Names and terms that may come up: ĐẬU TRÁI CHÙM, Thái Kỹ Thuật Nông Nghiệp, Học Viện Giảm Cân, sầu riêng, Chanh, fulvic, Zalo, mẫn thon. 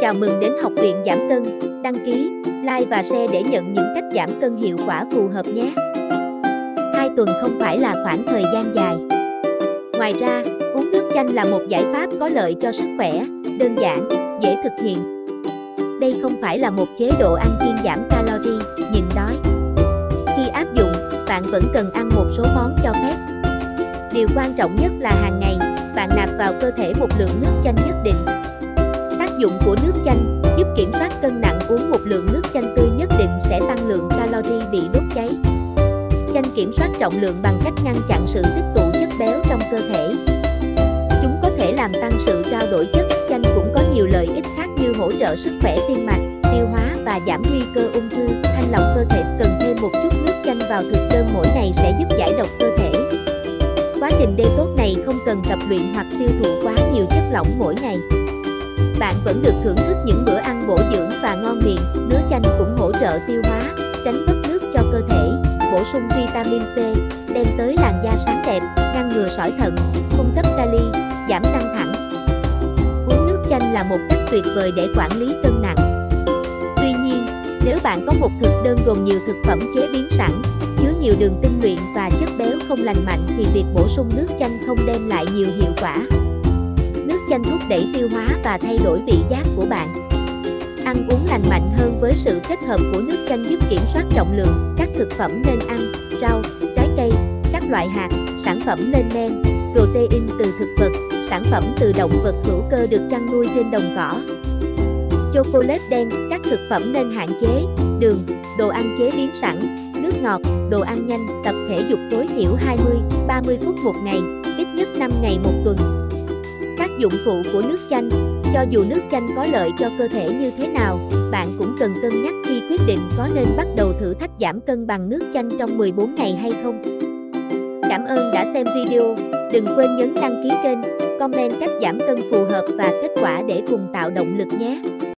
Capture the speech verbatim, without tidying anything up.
Chào mừng đến Học Viện Giảm Cân, đăng ký, like và share để nhận những cách giảm cân hiệu quả phù hợp nhé. Hai tuần không phải là khoảng thời gian dài. Ngoài ra, uống nước chanh là một giải pháp có lợi cho sức khỏe, đơn giản, dễ thực hiện. Đây không phải là một chế độ ăn kiêng giảm calori, nhịn đói. Khi áp dụng, bạn vẫn cần ăn một số món cho phép. Điều quan trọng nhất là hàng ngày, bạn nạp vào cơ thể một lượng nước chanh nhất định. Tác dụng của nước chanh giúp kiểm soát cân nặng. Uống một lượng nước chanh tươi nhất định sẽ tăng lượng calori bị đốt cháy. Chanh kiểm soát trọng lượng bằng cách ngăn chặn sự tích tụ chất béo trong cơ thể. Chúng có thể làm tăng sự trao đổi chất. Chanh cũng có nhiều lợi ích khác như hỗ trợ sức khỏe tim mạch, tiêu hóa và giảm nguy cơ ung thư. Thanh lọc cơ thể, cần thêm một chút nước chanh vào thực đơn mỗi ngày sẽ giúp giải độc cơ thể. Quá trình detox này không cần tập luyện hoặc tiêu thụ quá nhiều chất lỏng mỗi ngày. Bạn vẫn được thưởng thức những bữa ăn bổ dưỡng và ngon miệng. Nước chanh cũng hỗ trợ tiêu hóa, tránh mất nước cho cơ thể, bổ sung vitamin C, đem tới làn da sáng đẹp, ngăn ngừa sỏi thận, cung cấp kali, giảm căng thẳng. Uống nước chanh là một cách tuyệt vời để quản lý cân nặng. Tuy nhiên, nếu bạn có một thực đơn gồm nhiều thực phẩm chế biến sẵn, chứa nhiều đường tinh luyện và chất béo không lành mạnh thì việc bổ sung nước chanh không đem lại nhiều hiệu quả. Nước chanh thúc đẩy tiêu hóa và thay đổi vị giác của bạn. Ăn uống lành mạnh hơn với sự kết hợp của nước chanh giúp kiểm soát trọng lượng. Các thực phẩm nên ăn: rau, trái cây, các loại hạt, sản phẩm lên men, protein từ thực vật, sản phẩm từ động vật hữu cơ được chăn nuôi trên đồng cỏ. Chocolate đen, các thực phẩm nên hạn chế, đường, đồ ăn chế biến sẵn, nước ngọt, đồ ăn nhanh, tập thể dục tối thiểu hai mươi đến ba mươi phút một ngày, ít nhất năm ngày một tuần. Tác dụng phụ của nước chanh. Cho dù nước chanh có lợi cho cơ thể như thế nào, bạn cũng cần cân nhắc khi quyết định có nên bắt đầu thử thách giảm cân bằng nước chanh trong mười bốn ngày hay không. Cảm ơn đã xem video, đừng quên nhấn đăng ký kênh, comment cách giảm cân phù hợp và kết quả để cùng tạo động lực nhé.